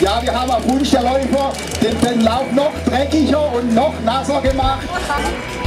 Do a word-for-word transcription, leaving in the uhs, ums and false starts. Ja, wir haben auf Wunsch der Läufer den, den Lauf noch dreckiger und noch nasser gemacht.